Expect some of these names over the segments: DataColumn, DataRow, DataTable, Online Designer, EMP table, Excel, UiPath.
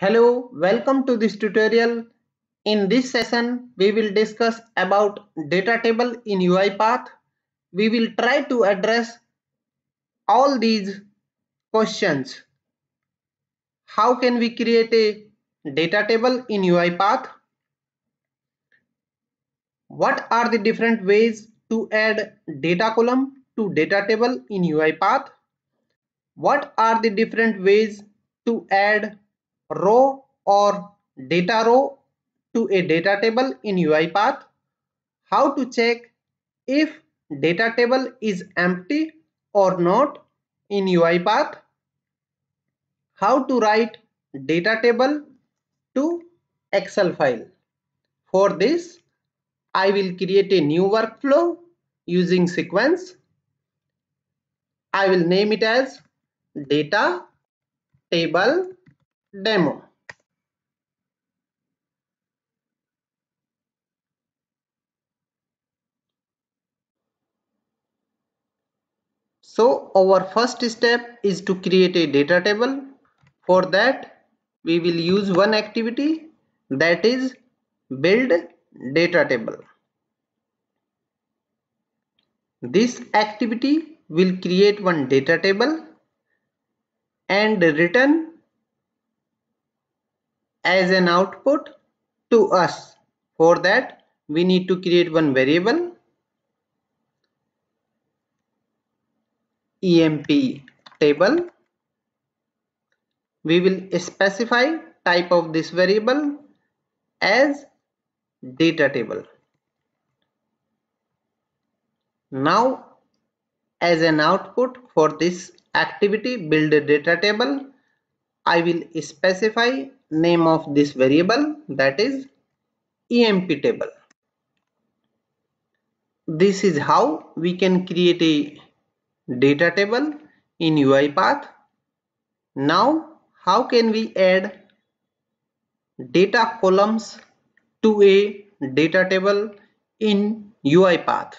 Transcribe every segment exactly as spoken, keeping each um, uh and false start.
Hello, welcome to this tutorial. In this session, we will discuss about data table in UiPath. We will try to address all these questions. How can we create a data table in UiPath? What are the different ways to add data column to data table in UiPath? What are the different ways to add row or data row to a data table in UiPath? How to check if data table is empty or not in UiPath? How to write data table to Excel file? For this, I will create a new workflow using sequence. I will name it as data table demo. So our first step is to create a data table. For that, we will use one activity, that is build data table. This activity will create one data table and return as an output to us. For that, we need to create one variable E M P table. We will specify type of this variable as data table. Now, as an output for this activity build a data table, I will specify name of this variable, that is E M P table. This is how we can create a data table in UiPath. Now, how can we add data columns to a data table in UiPath?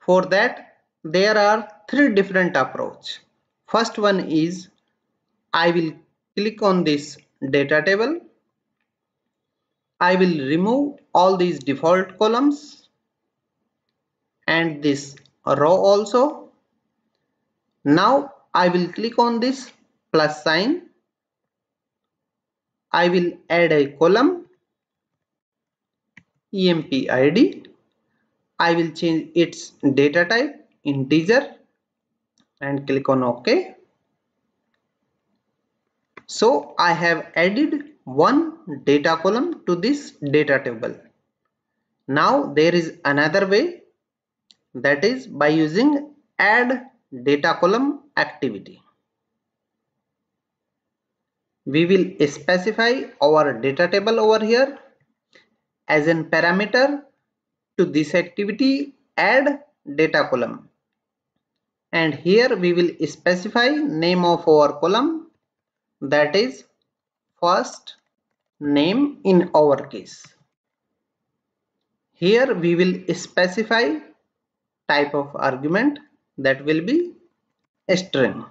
For that, there are three different approaches. First one is, I will click on this data table. I will remove all these default columns and this row also. Now I will click on this plus sign. I will add a column E M P I D. I will change its data type integer and click on OK. So I have added one data column to this data table. Now there is another way, that is by using add data column activity. We will specify our data table over here as an parameter to this activity add data column. And here we will specify name of our column, that is first name in our case. Here we will specify type of argument, that will be a string.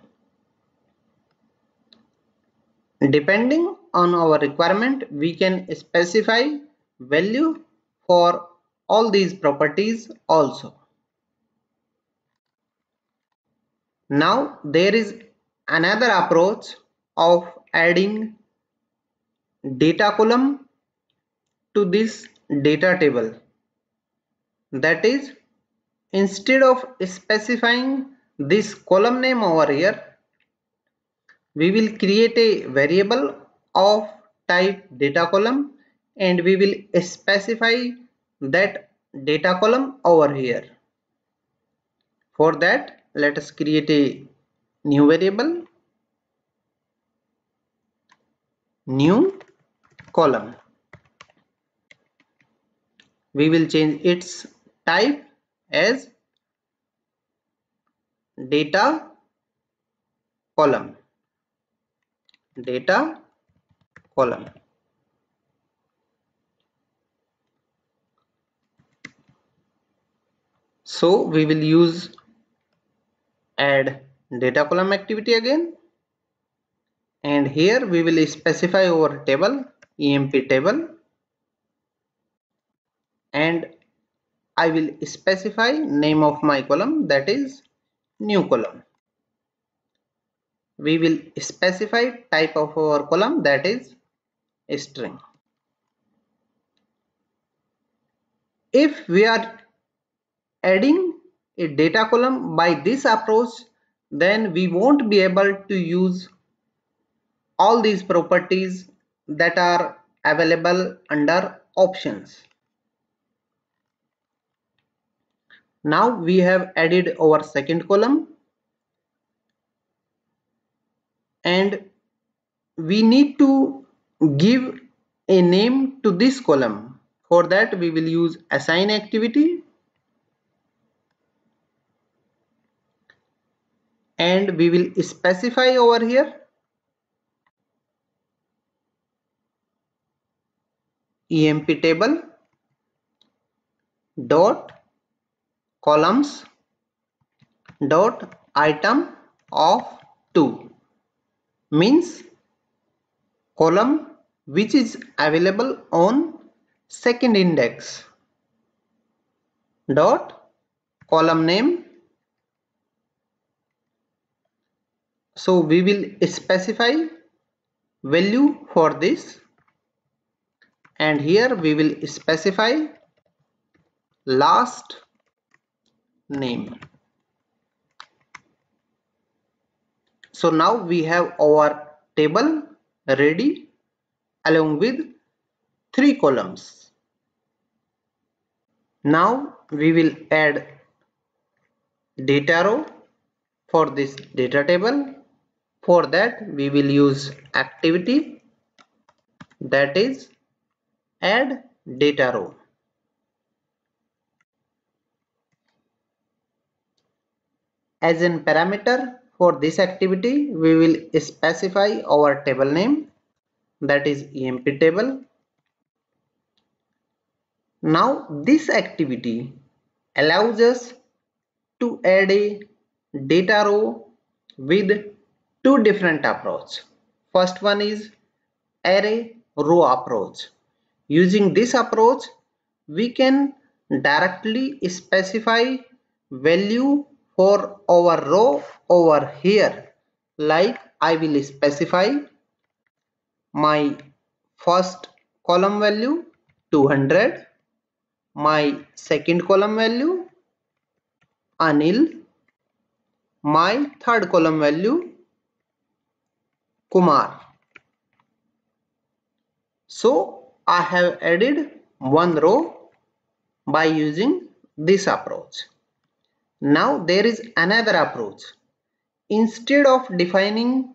Depending on our requirement, we can specify value for all these properties also. Now there is another approach of adding data column to this data table, that is instead of specifying this column name over here, we will create a variable of type data column and we will specify that data column over here. For that, let us create a new variable, new column. We will change its type as data column, data column. So we will use add data column activity again and here we will specify our table E M P table, and I will specify name of my column, that is new column. We will specify type of our column, that is a string. If we are adding a data column by this approach, then we won't be able to use all these properties that are available under options. Now we have added our second column, and we need to give a name to this column. For that we will use assign activity, and we will specify over here E M P table dot columns dot item of two, means column which is available on second index dot column name. So we will specify value for this, and here we will specify last name. So now we have our table ready along with three columns. Now we will add data row for this data table. For that we will use activity, that is add data row. As a parameter for this activity, we will specify our table name, that is E M P table. Now this activity allows us to add a data row with two different approaches. First one is array row approach. Using this approach, we can directly specify value for our row over here. Like I will specify my first column value two hundred, my second column value Anil, my third column value Kumar. So I have added one row by using this approach. Now there is another approach. Instead of defining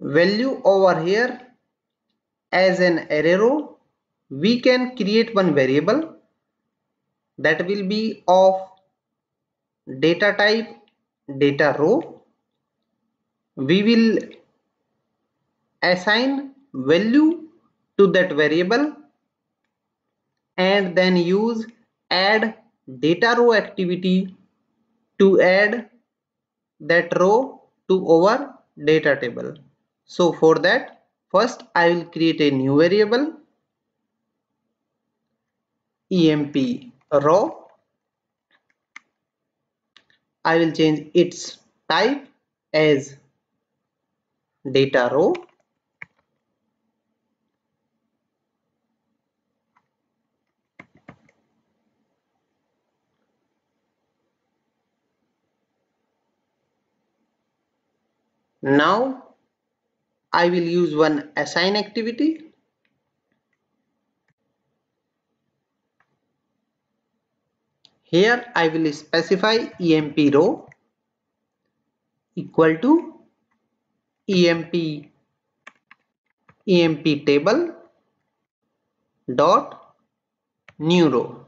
value over here as an array row, we can create one variable that will be of data type data row. We will assign value to that variable and then use add data row activity to add that row to our data table. So for that, first I will create a new variable E M P row. I will change its type as data row, now I will use one assign activity, here I will specify E M P row equal to E M P E M P table dot new row.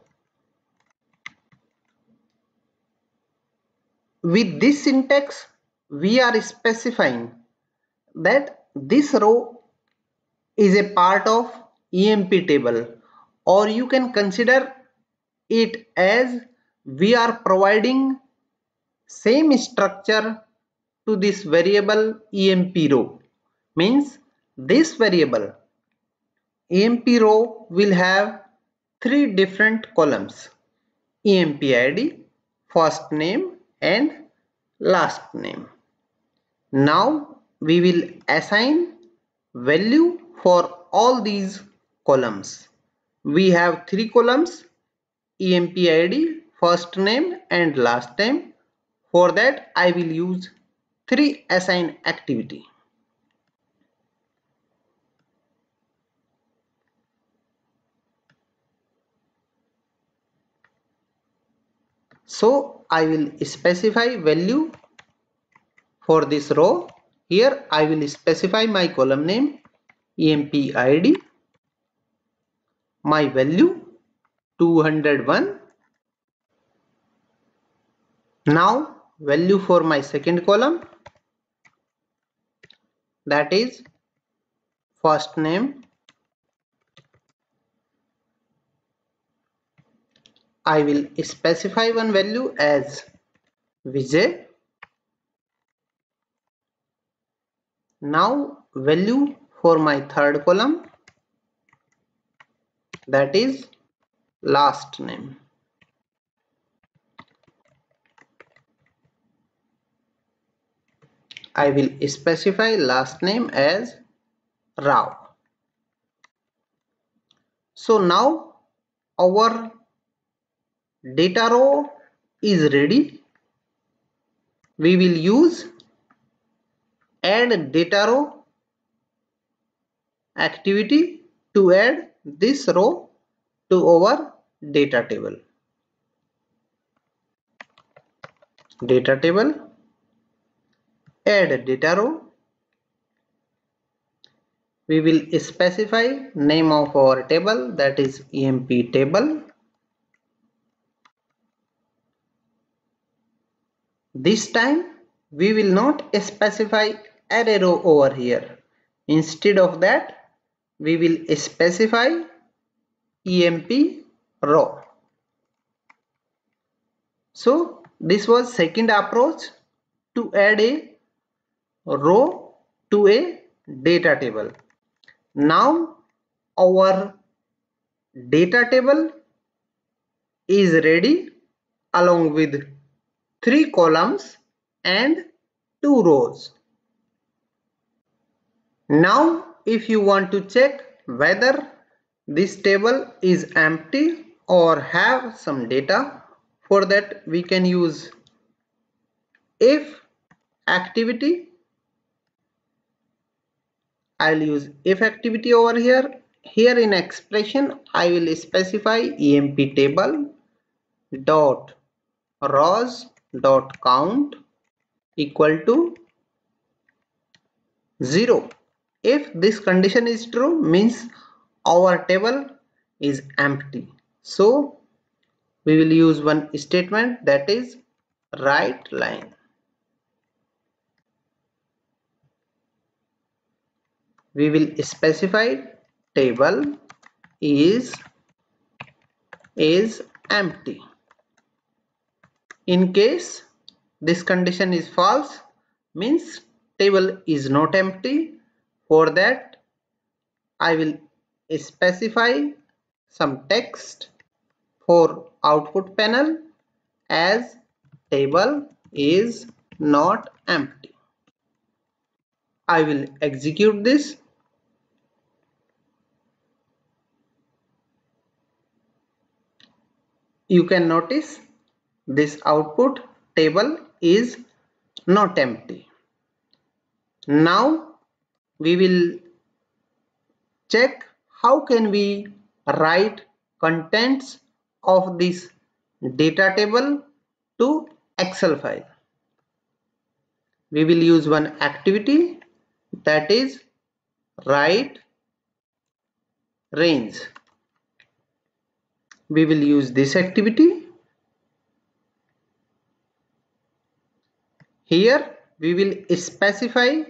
With this syntax, we are specifying that this row is a part of E M P table, or you can consider it as we are providing same structure to this variable E M P row. means this variable E M P row will have three different columns: E M P I D, first name and last name. Now we will assign value for all these columns. We have three columns: E M P I D, first name and last name. For that I will use three assign activity. So I will specify value for this row. Here I will specify my column name, E M P I D, my value two hundred one. Now value for my second column, that is first name. I will specify one value as Vijay. Now value for my third column, that is last name. I will specify last name as Rao. So now our data row is ready. We will use add data row activity to add this row to our data table. Data table, add data row. We will specify name of our table, that is E M P table. This time we will not specify array row over here. Instead of that we will specify E M P row. So this was second approach to add a row to a data table. Now our data table is ready along with three columns and two rows. Now if you want to check whether this table is empty or have some data, for that we can use if activity. I'll use if activity over here. Here in expression I will specify E M P table dot rows dot count equal to zero. If this condition is true, means our table is empty. So we will use one statement, that is write line. We will specify table is is empty. In case this condition is false, means table is not empty. For that I will specify some text for output panel as table is not empty. I will execute this. You can notice this output, table is not empty. Now we will check how can we write contents of this data table to Excel file. We will use one activity, that is write range. We will use this activity. Here we will specify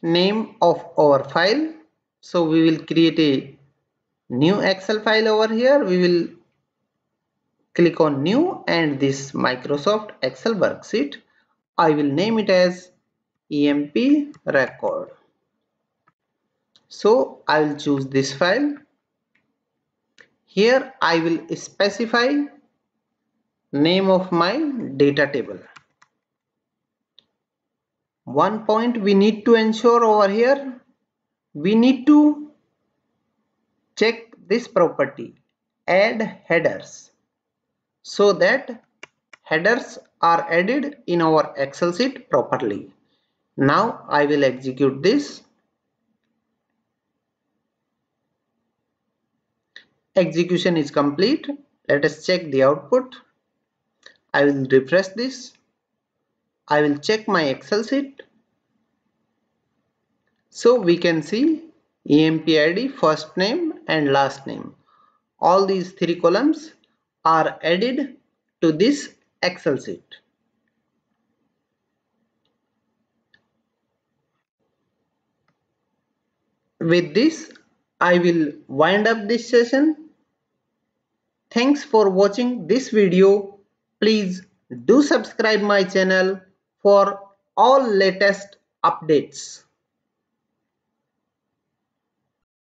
name of our file. So we will create a new Excel file over here. We will click on new and this Microsoft Excel worksheet. I will name it as E M P record. So I will choose this file. Here I will specify name of my data table. One point we need to ensure over here, we need to check this property, add headers, so that headers are added in our Excel sheet properly. Now I will execute this. Execution is complete. Let us check the output. I will refresh this. I will check my Excel sheet. So we can see E M P I D, first name and last name. All these three columns are added to this Excel sheet. With this, I will wind up this session. Thanks for watching this video. Please do subscribe my channel for all latest updates.